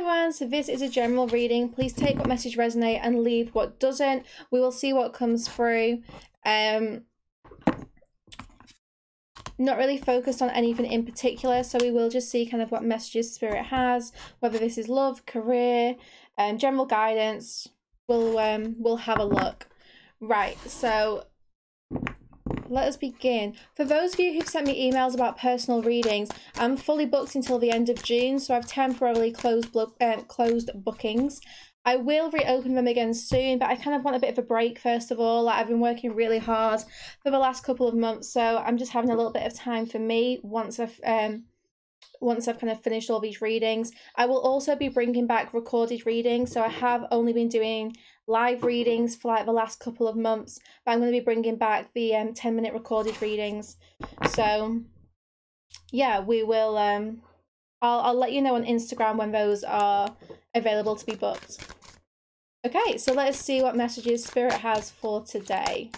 everyone, so this is a general reading. Please take what message resonates and leave what doesn't. We will see what comes through. Not really focused on anything in particular, so we will just see kind of what messages Spirit has, whether this is love, career, general guidance. We'll have a look. Right, so let us begin. For those of you who've sent me emails about personal readings, I'm fully booked until the end of June, so I've temporarily closed bookings. I will reopen them again soon, but I kind of want a bit of a break first of all. Like, I've been working really hard for the last couple of months, so I'm just having a little bit of time for me once I've kind of finished all these readings. I will also be bringing back recorded readings, so I have only been doing live readings for like the last couple of months, but I'm going to be bringing back the 10-minute recorded readings. So yeah, we will I'll let you know on Instagram when those are available to be booked. Okay, so let us see what messages Spirit has for today.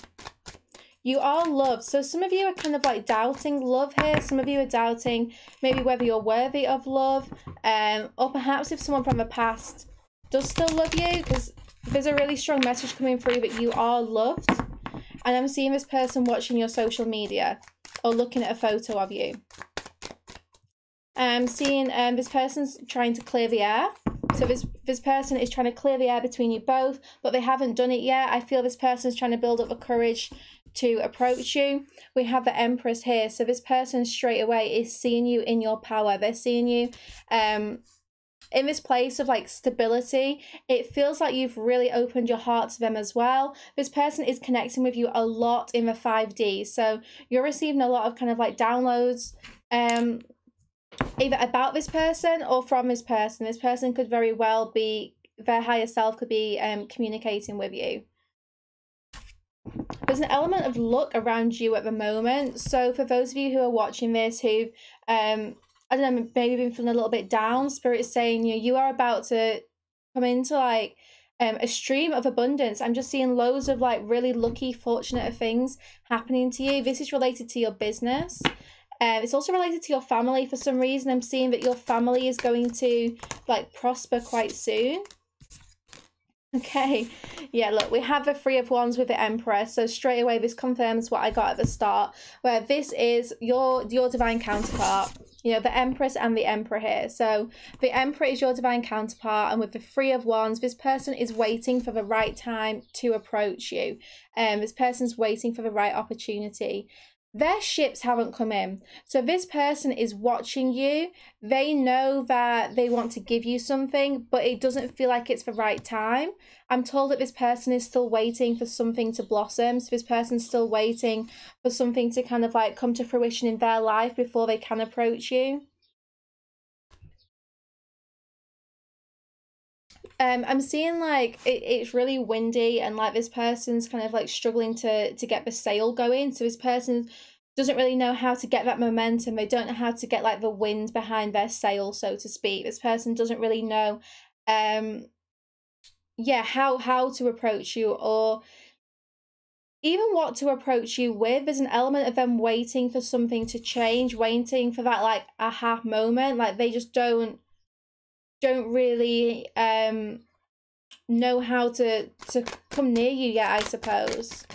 You are loved. So some of you are kind of like doubting love here. Some of you are doubting maybe whether you're worthy of love, or perhaps if someone from the past does still love you, because there's a really strong message coming through that you are loved. And I'm seeing this person watching your social media or looking at a photo of you. I'm seeing this person's trying to clear the air. So this person is trying to clear the air between you both, but they haven't done it yet. I feel this person's trying to build up the courage to approach you. We have the Empress here. So this person straight away is seeing you in your power. They're seeing you in this place of like stability. It feels like you've really opened your heart to them as well. This person is connecting with you a lot in the 5D. So you're receiving a lot of kind of like downloads, either about this person or from this person. This person could very well be, their higher self could be communicating with you. There's an element of luck around you at the moment. So for those of you who are watching this, who've I don't know, maybe been feeling a little bit down, Spirit is saying, you know, you are about to come into like a stream of abundance. I'm just seeing loads of like really lucky, fortunate things happening to you. This is related to your business. It's also related to your family for some reason. I'm seeing that your family is going to like prosper quite soon. Okay, yeah, look, we have the Three of Wands with the Empress, so straight away this confirms what I got at the start, where this is your divine counterpart, you know, the Empress and the Emperor here. So the Emperor is your divine counterpart, and with the Three of Wands, this person is waiting for the right time to approach you, and this person's waiting for the right opportunity. Their ships haven't come in, so this person is watching you. They know that they want to give you something, but it doesn't feel like it's the right time. I'm told that this person is still waiting for something to blossom, so this person's still waiting for something to kind of like come to fruition in their life before they can approach you. I'm seeing like it's really windy, and like this person's kind of like struggling to get the sail going. So this person doesn't really know how to get that momentum. They don't know how to get like the wind behind their sail, so to speak. This person doesn't really know, yeah, how to approach you or even what to approach you with. There's an element of them waiting for something to change, waiting for that like aha moment. Like they just don't really know how to come near you yet, I suppose.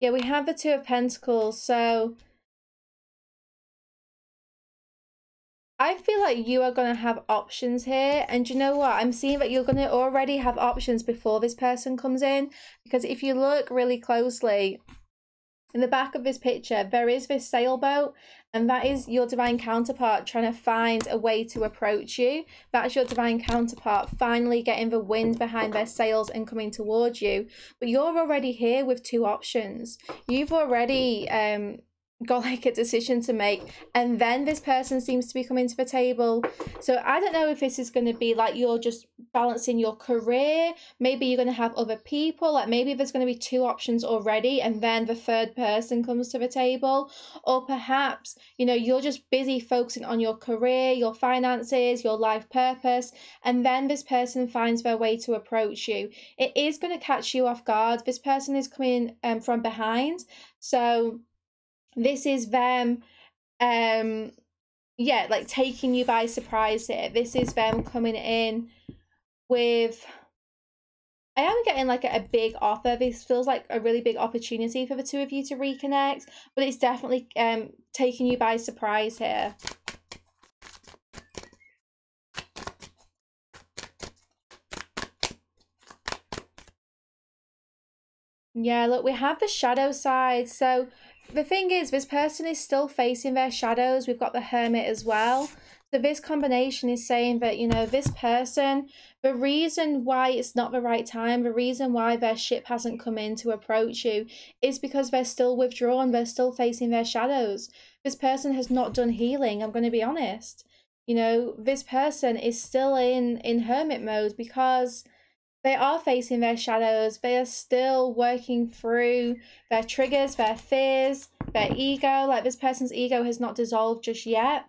Yeah, we have the Two of Pentacles, so I feel like you are going to have options here. And you know what? I'm seeing that you're going to already have options before this person comes in, because if you look really closely in the back of this picture, there is this sailboat, and that is your divine counterpart trying to find a way to approach you. That's your divine counterpart finally getting the wind behind their sails and coming towards you. But you're already here with two options. You've already got like a decision to make, and then this person seems to be coming to the table. So I don't know if this is going to be like you're just balancing your career. Maybe you're going to have other people, like maybe there's going to be two options already and then the third person comes to the table. Or perhaps, you know, you're just busy focusing on your career, your finances, your life purpose, and then this person finds their way to approach you. It is going to catch you off guard. This person is coming from behind, so this is them yeah, like taking you by surprise here. This is them coming in with, I am getting like a big offer. This feels like a really big opportunity for the two of you to reconnect, but it's definitely taking you by surprise here. Yeah, look, we have the shadow side. So the thing is, this person is still facing their shadows. We've got the Hermit as well. So this combination is saying that, you know, this person, the reason why it's not the right time, the reason why their ship hasn't come in to approach you is because they're still withdrawn. They're still facing their shadows. This person has not done healing. I'm going to be honest. You know, this person is still in hermit mode because they are facing their shadows. They are still working through their triggers, their fears, their ego. Like, this person's ego has not dissolved just yet.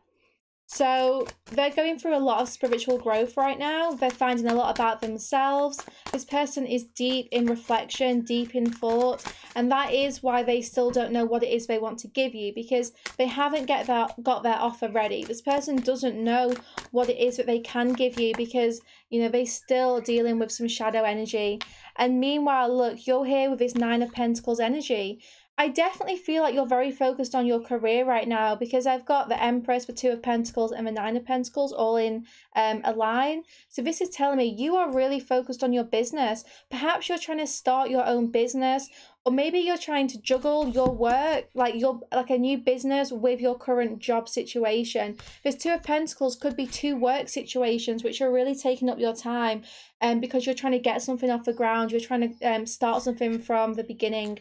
So they're going through a lot of spiritual growth right now. They're finding a lot about themselves. This person is deep in reflection, deep in thought. And that is why they still don't know what it is they want to give you, because they haven't got their offer ready. This person doesn't know what it is that they can give you because, you know, they're still dealing with some shadow energy. And meanwhile, look, you're here with this Nine of Pentacles energy. I definitely feel like you're very focused on your career right now, because I've got the Empress, the Two of Pentacles and the Nine of Pentacles all in a line. So this is telling me you are really focused on your business. Perhaps you're trying to start your own business, or maybe you're trying to juggle your work, like your a new business with your current job situation. This Two of Pentacles could be two work situations which are really taking up your time, and because you're trying to get something off the ground, you're trying to start something from the beginning.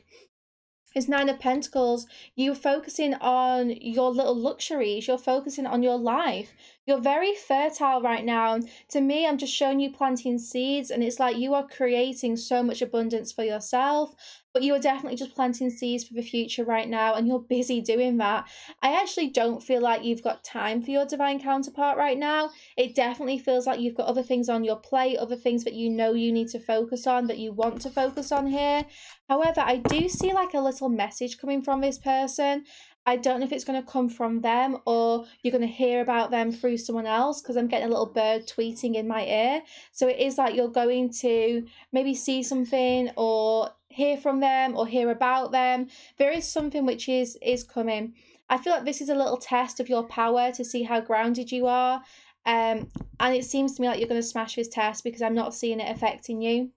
This Nine of Pentacles, you're focusing on your little luxuries, you're focusing on your life. You're very fertile right now. To me, I'm just showing you planting seeds, and it's like you are creating so much abundance for yourself, but you are definitely just planting seeds for the future right now, and you're busy doing that. I actually don't feel like you've got time for your divine counterpart right now. It definitely feels like you've got other things on your plate, other things that you know you need to focus on, that you want to focus on here. However, I do see like a little message coming from this person. I don't know if it's going to come from them or you're going to hear about them through someone else, because I'm getting a little bird tweeting in my ear. So it is like you're going to maybe see something or hear from them or hear about them. There is something which is coming. I feel like this is a little test of your power to see how grounded you are. And it seems to me like you're going to smash this test, because I'm not seeing it affecting you.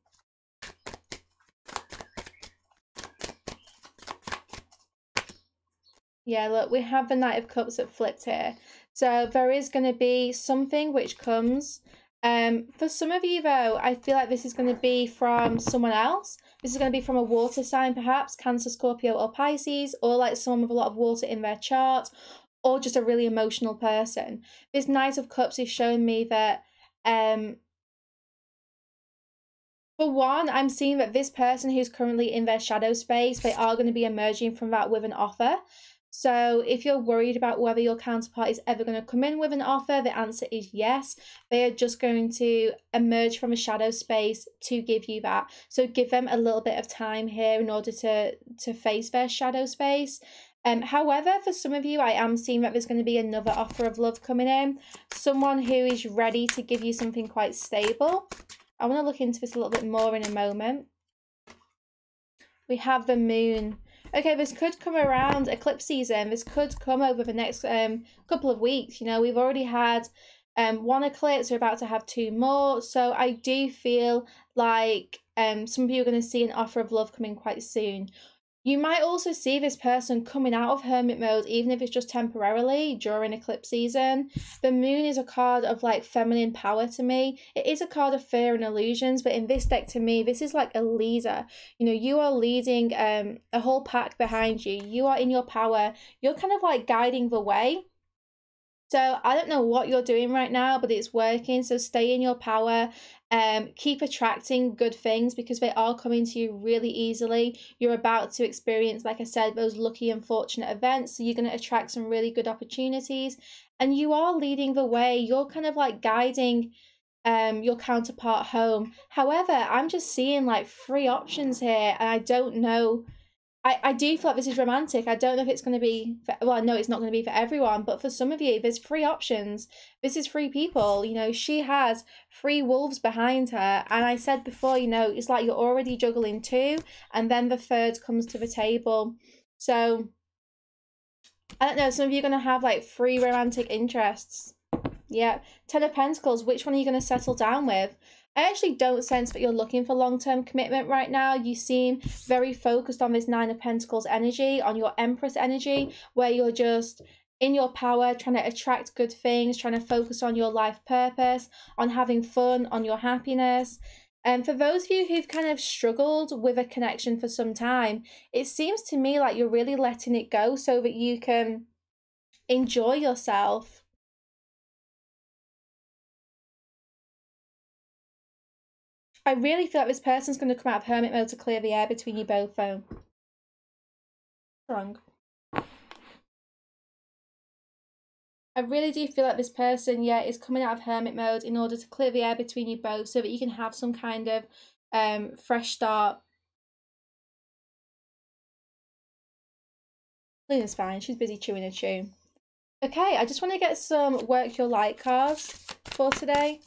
Yeah, look, we have the Knight of Cups that flipped here. So there is going to be something which comes. For some of you, though, I feel like this is going to be from someone else. This is going to be from a water sign, perhaps Cancer, Scorpio or Pisces, or like someone with a lot of water in their chart, or just a really emotional person. This Knight of Cups is showing me that, for one, I'm seeing that this person who's currently in their shadow space, they are going to be emerging from that with an offer. So if you're worried about whether your counterpart is ever going to come in with an offer, the answer is yes. They are just going to emerge from a shadow space to give you that. So give them a little bit of time here in order to face their shadow space. However, for some of you, I am seeing that there's going to be another offer of love coming in. Someone who is ready to give you something quite stable. I want to look into this a little bit more in a moment. We have the Moon. Okay, this could come around eclipse season. This could come over the next couple of weeks. You know, we've already had one eclipse. We're about to have two more. So I do feel like some of you are going to see an offer of love coming quite soon. You might also see this person coming out of hermit mode, even if it's just temporarily during eclipse season. The Moon is a card of like feminine power to me. It is a card of fear and illusions, but in this deck to me, this is like a leader. You know, you are leading a whole pack behind you. You are in your power. You're kind of like guiding the way. So I don't know what you're doing right now, but it's working. So stay in your power. Keep attracting good things, because they are coming to you really easily. You're about to experience, like I said, those lucky and fortunate events. So you're going to attract some really good opportunities. And you are leading the way. You're kind of like guiding your counterpart home. However, I'm just seeing like three options here, and I don't know I do feel like this is romantic. I don't know if it's going to be for, well, I know it's not going to be for everyone, but for some of you, there's three options. This is three people. You know, she has three wolves behind her. And I said before, you know, it's like you're already juggling two, and then the third comes to the table. So, I don't know, some of you are going to have like three romantic interests. Yeah. 10 of Pentacles, which one are you going to settle down with? I actually don't sense that you're looking for long-term commitment right now. You seem very focused on this 9 of Pentacles energy, on your Empress energy, where you're just in your power, trying to attract good things, trying to focus on your life purpose, on having fun, on your happiness. And for those of you who've kind of struggled with a connection for some time, it seems to me like you're really letting it go so that you can enjoy yourself. I really feel like this person's going to come out of hermit mode to clear the air between you both, though. Wrong. I really do feel like this person, yeah, is coming out of hermit mode in order to clear the air between you both so that you can have some kind of fresh start. Luna's fine. She's busy chewing her chew. Okay, I just want to get some Work Your Light cards for today.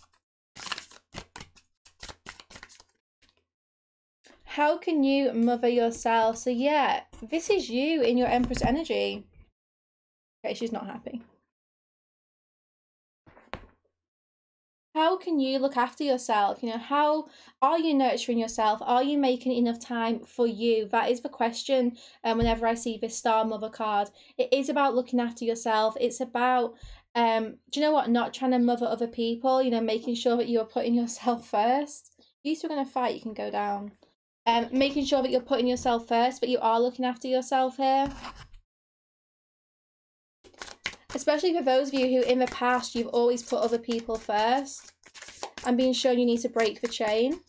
How can you mother yourself? So yeah, this is you in your Empress energy. Okay, she's not happy. How can you look after yourself? You know, how are you nurturing yourself? Are you making enough time for you? That is the question whenever I see this Star Mother card. It is about looking after yourself. It's about, do you know what, not trying to mother other people, you know, making sure that you are putting yourself first. You two are going to fight, you can go down. Making sure that you're putting yourself first, but you are looking after yourself here. Especially for those of you who in the past, you've always put other people first. I'm being shown you need to break the chain.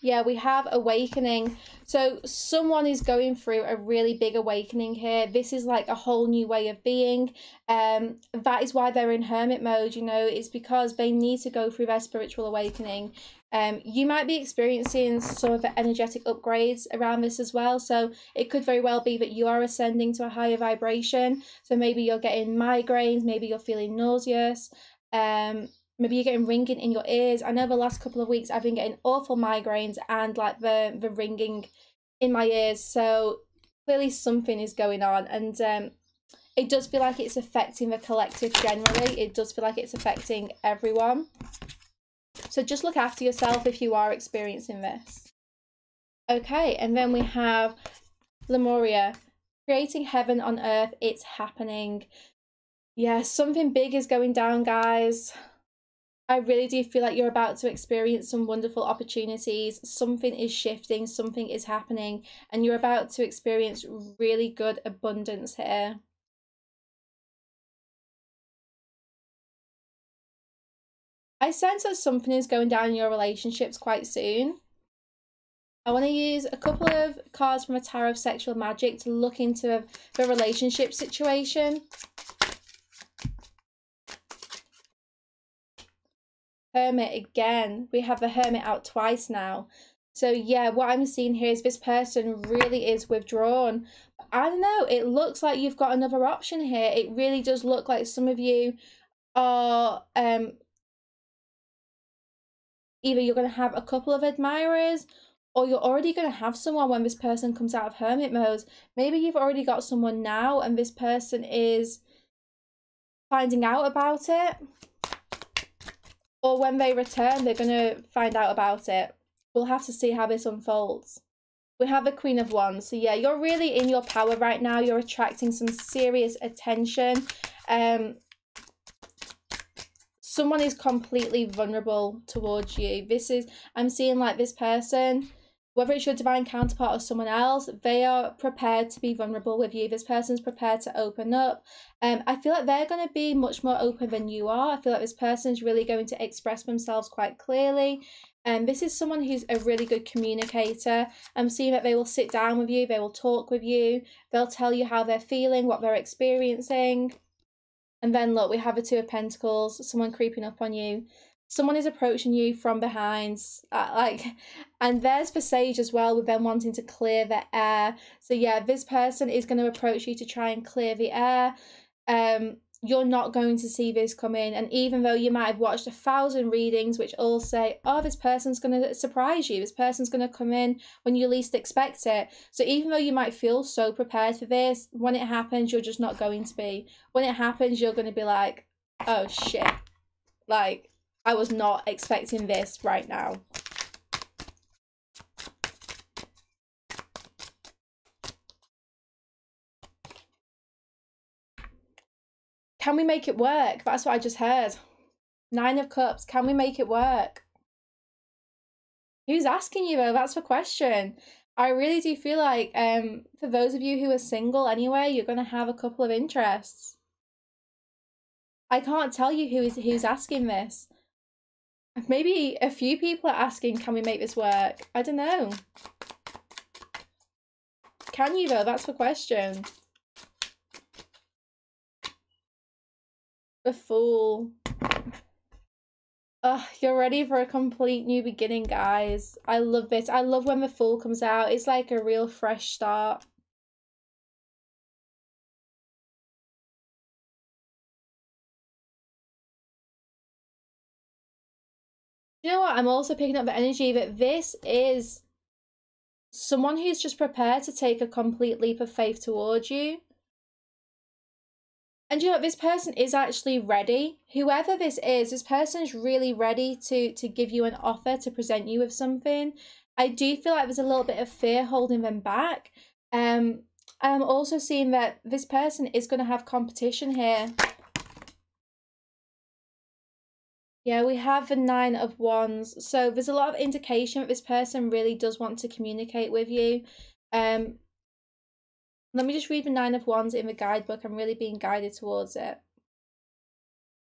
Yeah, we have awakening. So someone is going through a really big awakening here. This is like a whole new way of being. That is why they're in hermit mode, you know. It's because they need to go through their spiritual awakening. You might be experiencing some of the energetic upgrades around this as well. So it could very well be that you are ascending to a higher vibration. So maybe you're getting migraines. Maybe you're feeling nauseous. Maybe you're getting ringing in your ears. I know the last couple of weeks I've been getting awful migraines and like the ringing in my ears. So clearly something is going on, and it does feel like it's affecting the collective generally. It does feel like it's affecting everyone. So just look after yourself if you are experiencing this. Okay, and then we have Lemuria. Creating heaven on earth, it's happening. Yeah, something big is going down, guys. I really do feel like you're about to experience some wonderful opportunities. Something is shifting, something is happening, and you're about to experience really good abundance here. I sense that something is going down in your relationships quite soon. I want to use a couple of cards from a tarot of sexual magic to look into the relationship situation. Hermit again. We have the hermit out twice now. So yeah, what I'm seeing here is this person really is withdrawn. I don't know, it looks like you've got another option here. It really does look like some of you are either you're going to have a couple of admirers, or you're already going to have someone when this person comes out of hermit mode. Maybe you've already got someone now and this person is finding out about it. Or when they return, they're going to find out about it. We'll have to see how this unfolds. We have the Queen of Wands. So yeah, you're really in your power right now. You're attracting some serious attention. Someone is completely vulnerable towards you. This is, I'm seeing like this person, whether it's your divine counterpart or someone else, they are prepared to be vulnerable with you. This person's prepared to open up. I feel like they're going to be much more open than you are. I feel like this person's really going to express themselves quite clearly. This is someone who's a really good communicator. I'm seeing that they will sit down with you. They will talk with you. They'll tell you how they're feeling, what they're experiencing. And then look, we have a 2 of Pentacles, someone creeping up on you. someone is approaching you from behind, and there's for Sage as well, with them wanting to clear the air. So yeah, this person is going to approach you to try and clear the air. You're not going to see this come in. And even though you might have watched 1,000 readings, which all say, oh, this person's going to surprise you. This person's going to come in when you least expect it. So even though you might feel so prepared for this, when it happens, you're just not going to be. When it happens, you're going to be like, oh, shit. Like, I was not expecting this right now. Can we make it work? That's what I just heard. 9 of Cups. Can we make it work? Who's asking you though? That's the question. I really do feel like for those of you who are single anyway, you're going to have a couple of interests. I can't tell you who's asking this. Maybe a few people are asking, can we make this work? I don't know. Can you though? That's the question. The Fool. Oh, you're ready for a complete new beginning, guys. I love this. I love when the Fool comes out. It's like a real fresh start. You know what? I'm also picking up the energy that this is someone who's just prepared to take a complete leap of faith towards you. And you know what, this person is actually ready. Whoever this is, this person's really ready to give you an offer, to present you with something. I do feel like there's a little bit of fear holding them back. I'm also seeing that this person is going to have competition here. Yeah, we have the 9 of Wands. So there's a lot of indication that this person really does want to communicate with you. Let me just read the 9 of Wands in the guidebook. I'm really being guided towards it.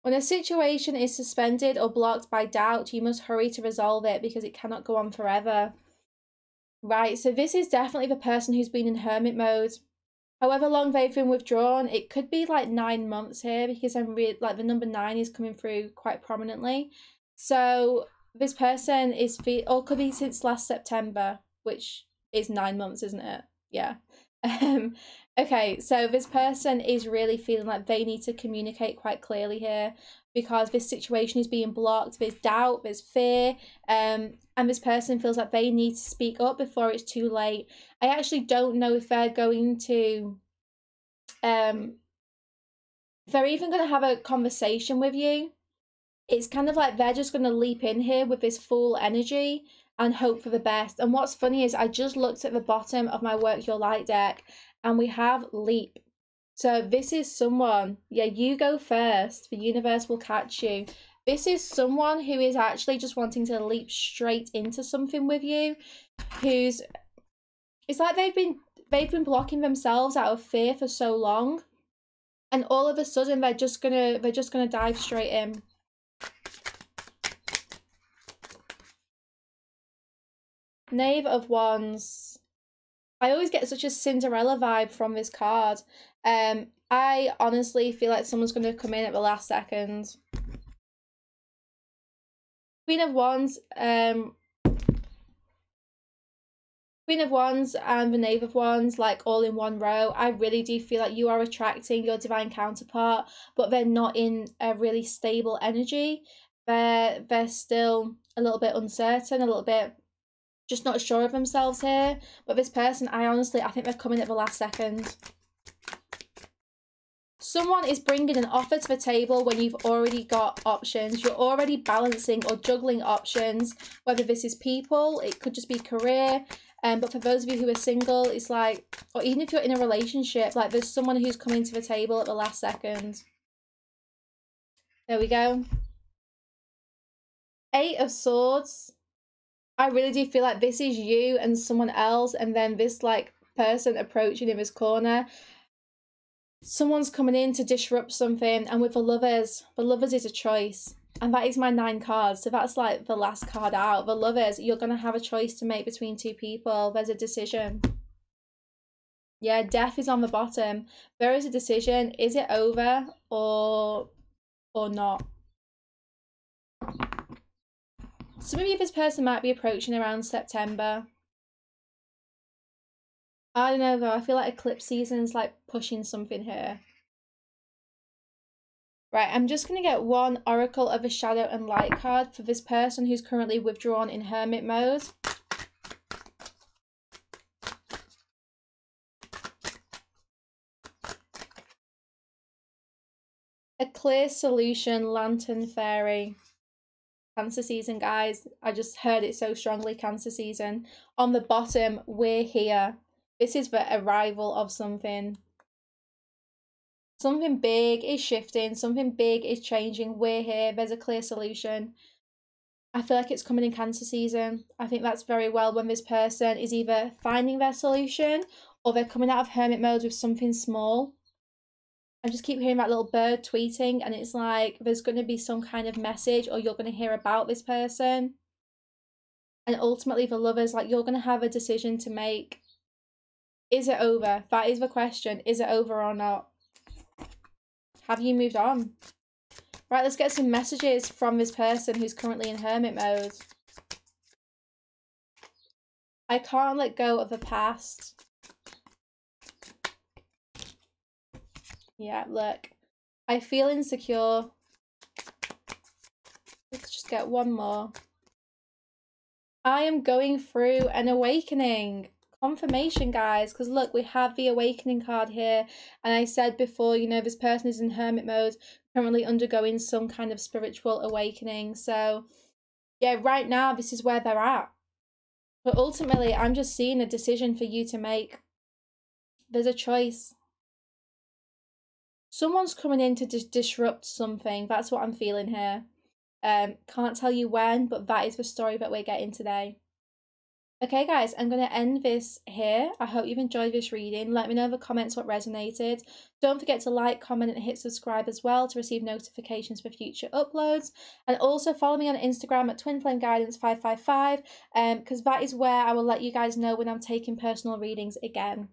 When a situation is suspended or blocked by doubt, you must hurry to resolve it because it cannot go on forever. Right, so this is definitely the person who's been in hermit mode. However long they've been withdrawn, it could be like 9 months here because I'm really, like the number 9 is coming through quite prominently. So this person is, or could be since last September, which is 9 months, isn't it? Yeah. Okay, so this person is really feeling like they need to communicate quite clearly here because this situation is being blocked. There's doubt, there's fear, and this person feels like they need to speak up before it's too late. I actually don't know if they're going to if they're even going to have a conversation with you. It's kind of like they're just going to leap in here with this Fool energy and hope for the best. And what's funny is I just looked at the bottom of my Work Your Light deck and we have leap. So this is someone, yeah, you go first, the universe will catch you. This is someone who is actually just wanting to leap straight into something with you, who's, it's like they've been blocking themselves out of fear for so long, and all of a sudden they're just gonna dive straight in. Knave of Wands. I always get such a Cinderella vibe from this card. I honestly feel like someone's going to come in at the last second. Queen of Wands and the Knave of Wands, like all in one row. I really do feel like you are attracting your divine counterpart, but they're not in a really stable energy. They're still a little bit uncertain, a little bit just not sure of themselves here. But this person, I think they're coming at the last second. Someone is bringing an offer to the table when you've already got options. You're already balancing or juggling options, whether this is people, it could just be career. But for those of you who are single, it's like, or even if you're in a relationship, like there's someone who's coming to the table at the last second. There we go. 8 of Swords. I really do feel like this is you and someone else, and then this like person approaching in this corner. Someone's coming in to disrupt something, and with the Lovers is a choice. And that is my 9 cards, so that's like the last card out. The Lovers, you're going to have a choice to make between two people. There's a decision. Yeah, Death is on the bottom. There is a decision. Is it over or not? Some of you, this person might be approaching around September. I don't know though, I feel like eclipse season's like pushing something here. Right, I'm just going to get one Oracle of the Shadow and Light card for this person who's currently withdrawn in hermit mode. A clear solution, Lantern Fairy. Cancer season, guys. I just heard it so strongly, Cancer season. On the bottom, we're here. This is the arrival of something. Something big is shifting. Something big is changing. We're here. There's a clear solution. I feel like it's coming in Cancer season. I think that's very well when this person is either finding their solution or they're coming out of hermit mode with something small. I just keep hearing that little bird tweeting and it's like there's going to be some kind of message or you're going to hear about this person. And ultimately the lovers, like you're going to have a decision to make. Is it over? That is the question. Is it over or not? Have you moved on? Right, let's get some messages from this person who's currently in hermit mode. I can't let go of the past. Yeah, look. I feel insecure. Let's just get one more. I am going through an awakening. Confirmation, guys, because look, we have the awakening card here. And I said before, you know, this person is in hermit mode, currently undergoing some kind of spiritual awakening. So, yeah, right now, this is where they're at. But ultimately, I'm just seeing a decision for you to make. There's a choice. Someone's coming in to disrupt something. That's what I'm feeling here. Can't tell you when, but that is the story that we're getting today. Okay, guys, I'm going to end this here. I hope you've enjoyed this reading. Let me know in the comments what resonated. Don't forget to like, comment, and hit subscribe as well to receive notifications for future uploads. And also follow me on Instagram at TwinFlameGuidance555 because that is where I will let you guys know when I'm taking personal readings again.